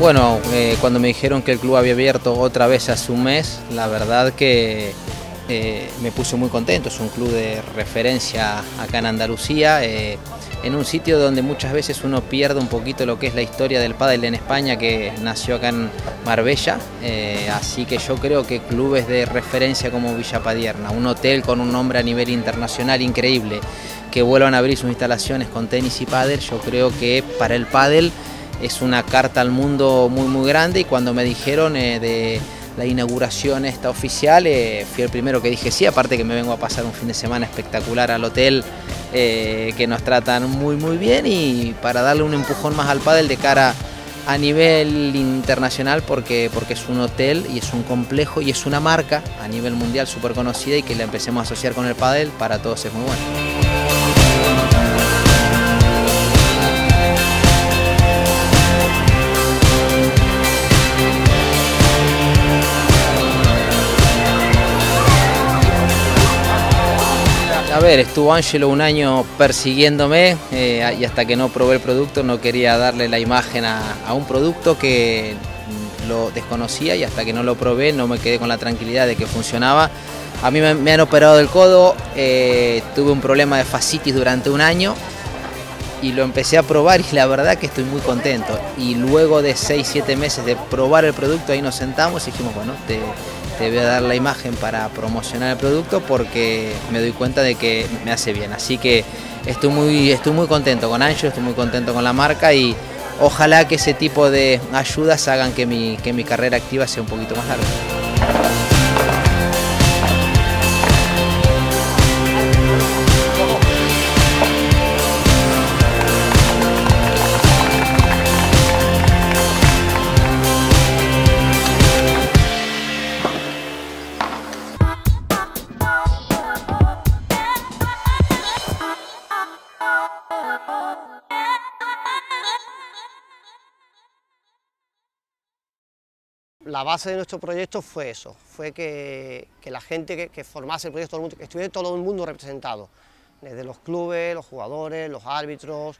Bueno, cuando me dijeron que el club había abierto otra vez hace un mes, la verdad que me puse muy contento. Es un club de referencia acá en Andalucía, en un sitio donde muchas veces uno pierde un poquito lo que es la historia del pádel en España, que nació acá en Marbella. Así que yo creo que clubes de referencia como Villa Padierna, un hotel con un nombre a nivel internacional increíble, que vuelvan a abrir sus instalaciones con tenis y pádel, yo creo que para el pádel es una carta al mundo muy muy grande. Y cuando me dijeron de la inauguración esta oficial, fui el primero que dije sí, aparte que me vengo a pasar un fin de semana espectacular al hotel, que nos tratan muy muy bien, y para darle un empujón más al pádel de cara a nivel internacional, porque es un hotel y es un complejo y es una marca a nivel mundial súper conocida, y que la empecemos a asociar con el pádel, para todos es muy bueno. A ver, estuvo Ángelo un año persiguiéndome, y hasta que no probé el producto no quería darle la imagen a un producto que lo desconocía, y hasta que no lo probé no me quedé con la tranquilidad de que funcionaba. A mí me han operado del codo, tuve un problema de fascitis durante un año y lo empecé a probar, y la verdad que estoy muy contento. Y luego de 6-7 meses de probar el producto, ahí nos sentamos y dijimos, bueno, te voy a dar la imagen para promocionar el producto, porque me doy cuenta de que me hace bien. Así que estoy muy contento con Ancho, estoy muy contento con la marca, y ojalá que ese tipo de ayudas hagan que mi carrera activa sea un poquito más larga. La base de nuestro proyecto fue eso, fue que la gente que formase el proyecto, todo el mundo, que estuviera todo el mundo representado, desde los clubes, los jugadores, los árbitros,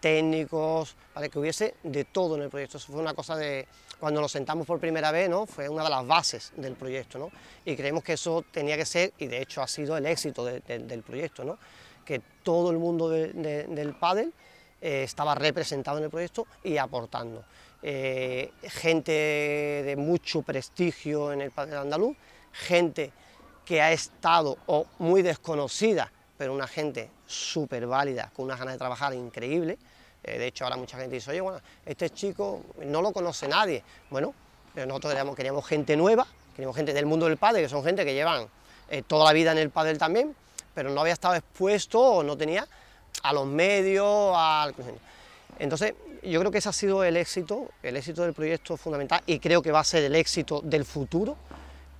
técnicos, para que hubiese de todo en el proyecto. Eso fue una cosa de cuando nos sentamos por primera vez, ¿no? Fue una de las bases del proyecto, ¿no? Y creemos que eso tenía que ser, y de hecho ha sido el éxito del proyecto, ¿no? Que todo el mundo del pádel estaba representado en el proyecto y aportando. Gente de mucho prestigio en el Padel Andaluz, gente que ha estado o muy desconocida, pero una gente súper válida, con unas ganas de trabajar increíble. De hecho, ahora mucha gente dice, oye, bueno, este chico no lo conoce nadie. Bueno, pero nosotros queríamos gente nueva, queríamos gente del mundo del pádel, que son gente que llevan toda la vida en el pádel también, pero no había estado expuesto o no tenía a los medios, al... Entonces, yo creo que ese ha sido el éxito del proyecto fundamental, y creo que va a ser el éxito del futuro,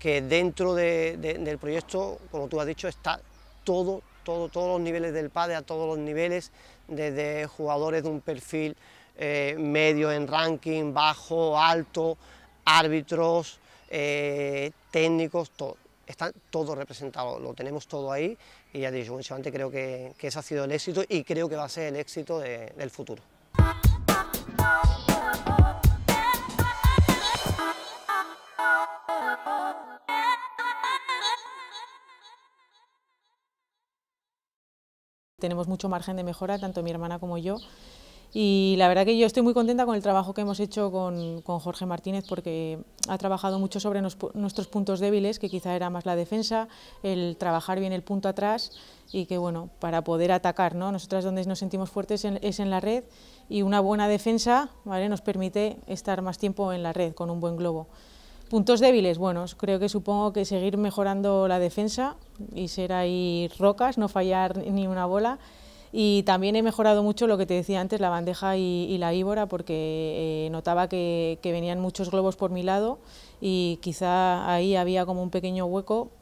que dentro del proyecto, como tú has dicho, está todos los niveles del pádel, a todos los niveles, desde jugadores de un perfil medio en ranking, bajo, alto, árbitros, técnicos, todo. Están todos representados, lo tenemos todo ahí, Y ya te he dicho, antes creo que ese ha sido el éxito y creo que va a ser el éxito del futuro. Tenemos mucho margen de mejora, tanto mi hermana como yo, y la verdad que yo estoy muy contenta con el trabajo que hemos hecho con Jorge Martínez, porque ha trabajado mucho sobre nuestros puntos débiles, que quizá era más la defensa, el trabajar bien el punto atrás, y que bueno, para poder atacar, ¿no? Nosotras donde nos sentimos fuertes es en la red, y una buena defensa, ¿vale?, nos permite estar más tiempo en la red con un buen globo. Puntos débiles, bueno, creo que supongo que seguir mejorando la defensa y ser ahí rocas, no fallar ni una bola. Y también he mejorado mucho lo que te decía antes, la bandeja y la víbora, porque notaba que venían muchos globos por mi lado y quizá ahí había como un pequeño hueco.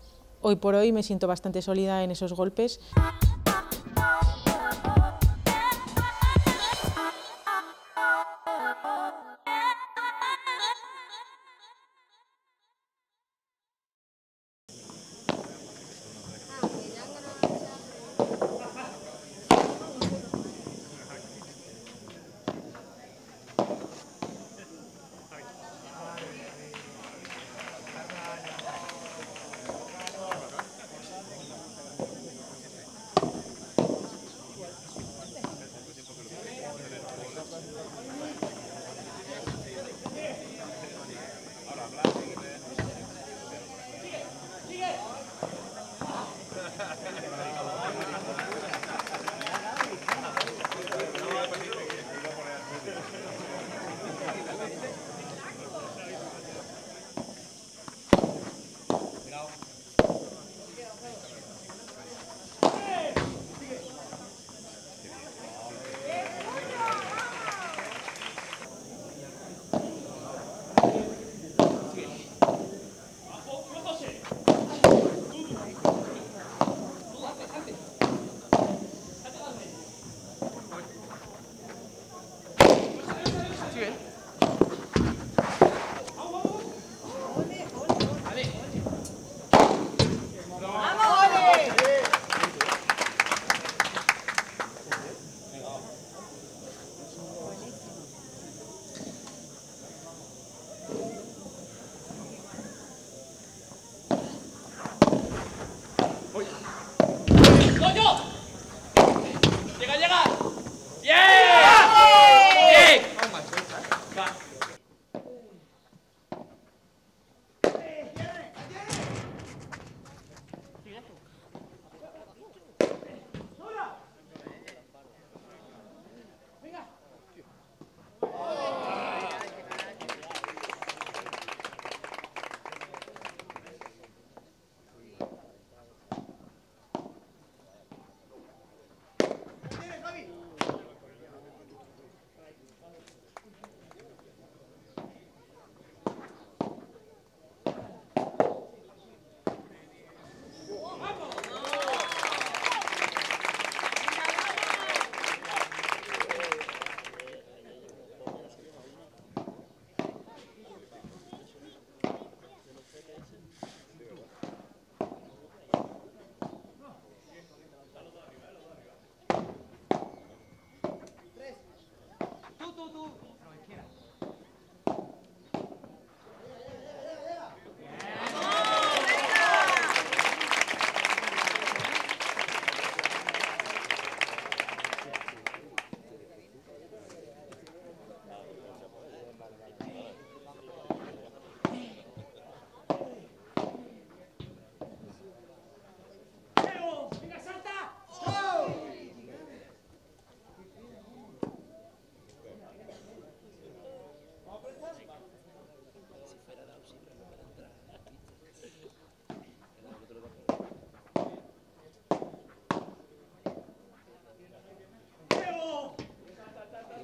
Hoy por hoy me siento bastante sólida en esos golpes.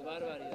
Bárbaro.